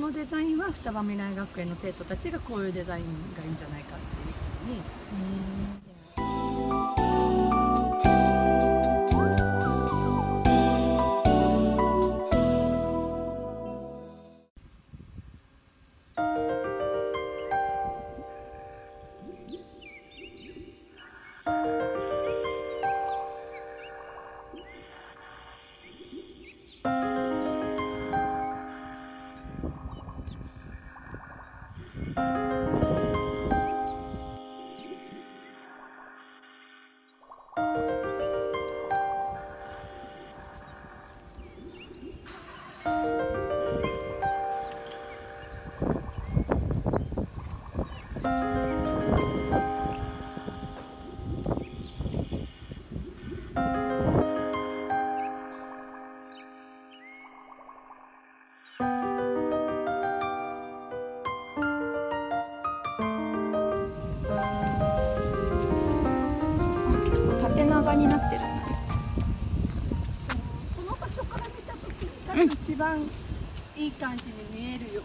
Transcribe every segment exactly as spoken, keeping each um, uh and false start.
このデザインは双葉未来学園の生徒たちがこういうデザインがいいんじゃないかっていうふうに。うんになってる。この場所から見た時から一番いい感じに見えるよう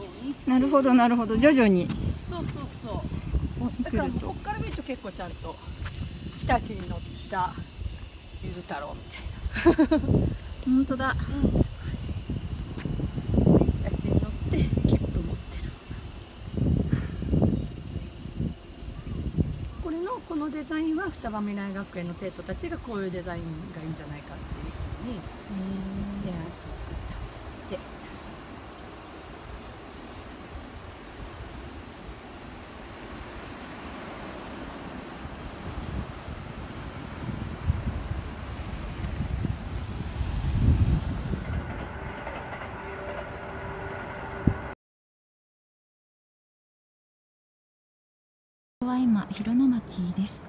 に、うん、なるほどなるほど、徐々に。そうそうそう。だからこっから見ると結構ちゃんと日立に乗ったゆず太郎みたいな本当だ、うん、日立に乗って切符持ってる。これのこのデザインは双葉未来学園の生徒たちがこういうデザインがいいんじゃないかっていうふうに提案して作って。は今広野町です、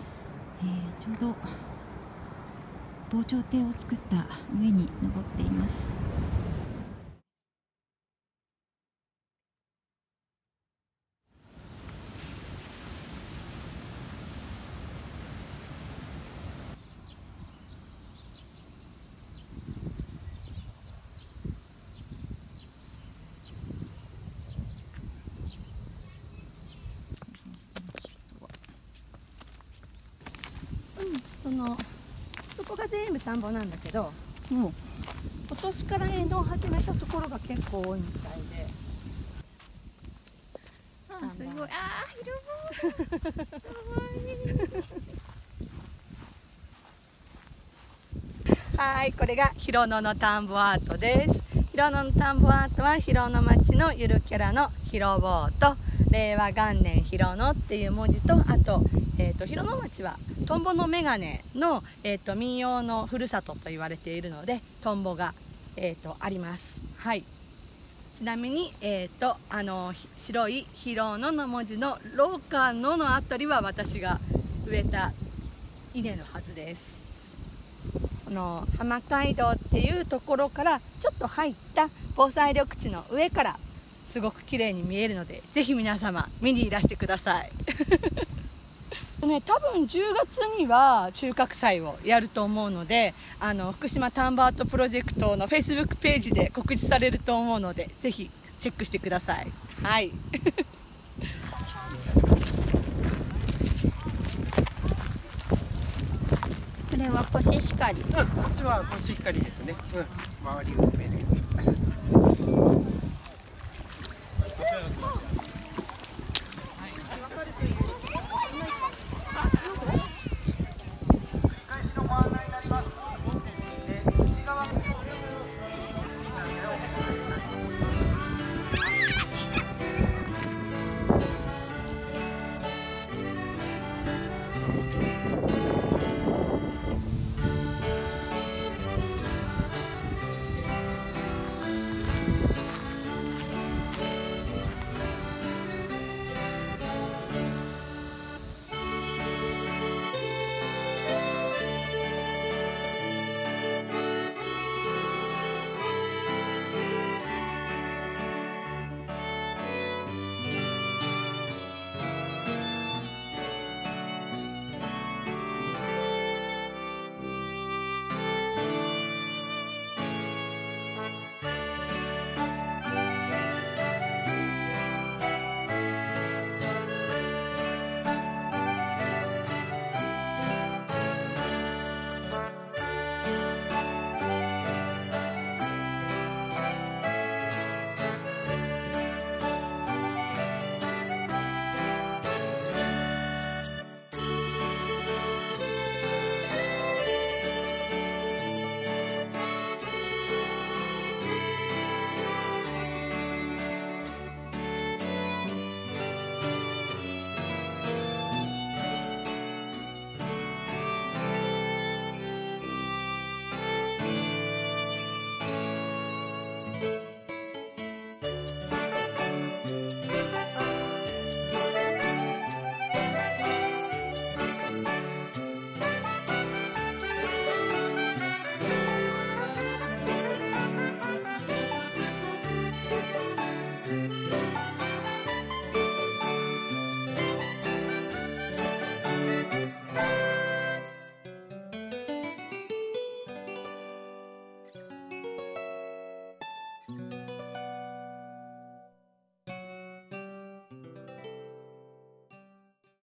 えー、ちょうど防潮堤を作った上に登っています。そのそこが全部田んぼなんだけど、もう今年から園道を始めたところが結構多いみたいで、あすごい、あー広いかわいいはい、これが広野の田んぼアートです。広野の田んぼアートは広野町のゆるキャラの広坊と令和元年広野っていう文字と、あとえーと広野町はトンボのメガネの、えーと民謡のふるさとと言われているので、トンボが、えーとあります。はい。ちなみに、えーとあの白い広野の文字の廊下ののあたりは私が植えた稲のはずです。この浜街道っていうところからちょっと入った防災緑地の上からすごく綺麗に見えるので、ぜひ皆様見にいらしてください。ね、多分じゅうがつには収穫祭をやると思うので、あの福島田んぼアートプロジェクトのフェイスブックページで告知されると思うので、ぜひチェックしてください。はいこれはコシヒカリ、うん、こっちはコシヒカリですね、うん、周りを埋めるやつ